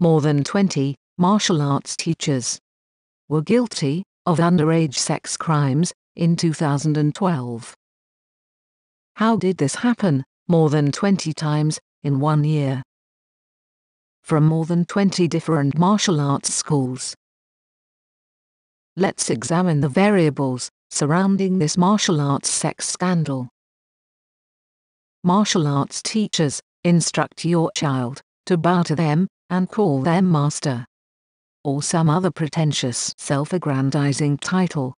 more than 20 martial arts teachers were guilty of underage sex crimes in 2012. How did this happen more than 20 times in 1 year? From more than 20 different martial arts schools. Let's examine the variables surrounding this martial arts sex scandal. Martial arts teachers instruct your child to bow to them and call them master, or some other pretentious self-aggrandizing title,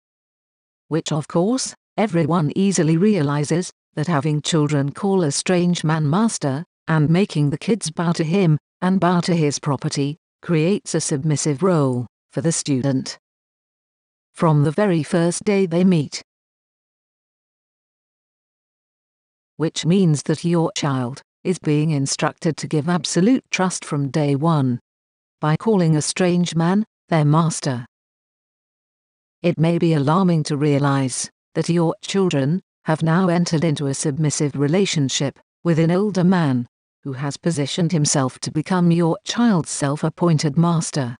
which of course, everyone easily realizes that having children call a strange man master, and making the kids bow to him, and bow to his property, creates a submissive role for the student from the very first day they meet. Which means that your child is being instructed to give absolute trust from day one by calling a strange man their master. It may be alarming to realize that your children have now entered into a submissive relationship with an older man, who has positioned himself to become your child's self-appointed master.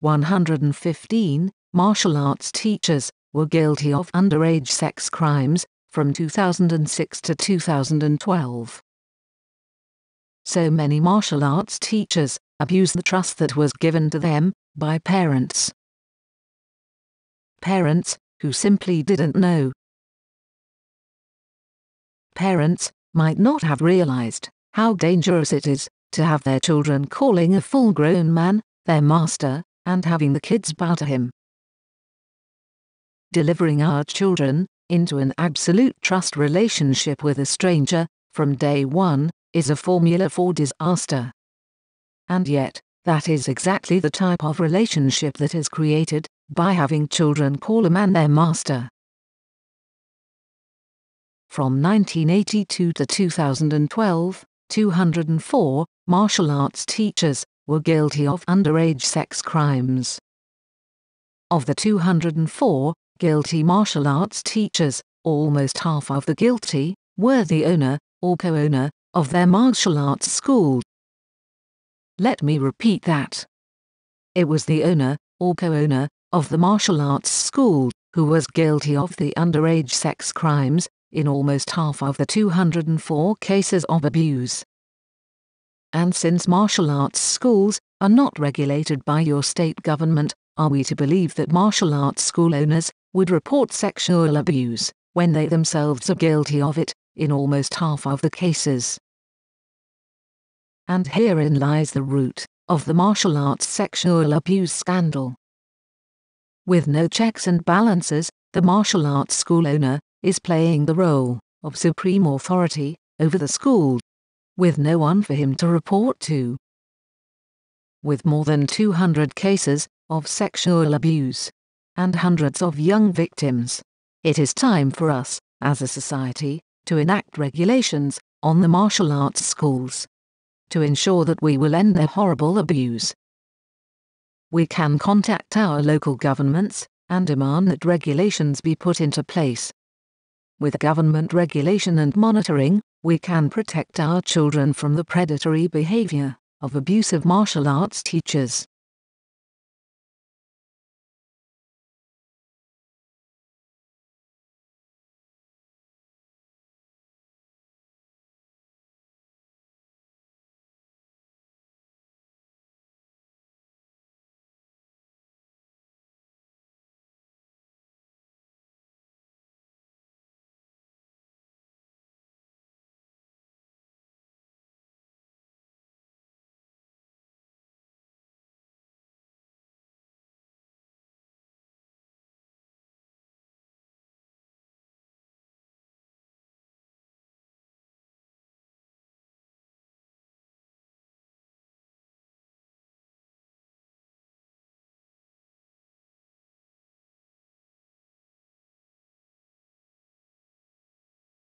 115 martial arts teachers were guilty of underage sex crimes from 2006 to 2012. So many martial arts teachers abused the trust that was given to them by parents. Parents who simply didn't know. Parents might not have realized how dangerous it is to have their children calling a full-grown man their master and having the kids bow to him. Delivering our children into an absolute trust relationship with a stranger from day one is a formula for disaster. And yet, that is exactly the type of relationship that is created by having children call a man their master. From 1982 to 2012, 204 martial arts teachers were guilty of underage sex crimes. Of the 204 guilty martial arts teachers, almost half of the guilty were the owner or co-owner of their martial arts school. Let me repeat that. It was the owner or co-owner of the martial arts school who was guilty of the underage sex crimes in almost half of the 204 cases of abuse. And since martial arts schools are not regulated by your state government, are we to believe that martial arts school owners would report sexual abuse when they themselves are guilty of it in almost half of the cases? And herein lies the root of the martial arts sexual abuse scandal. With no checks and balances, the martial arts school owner is playing the role of supreme authority over the school, with no one for him to report to. With more than 200 cases of sexual abuse and hundreds of young victims, it is time for us, as a society, to enact regulations on the martial arts schools to ensure that we will end their horrible abuse. We can contact our local governments and demand that regulations be put into place. With government regulation and monitoring, we can protect our children from the predatory behavior of abusive martial arts teachers.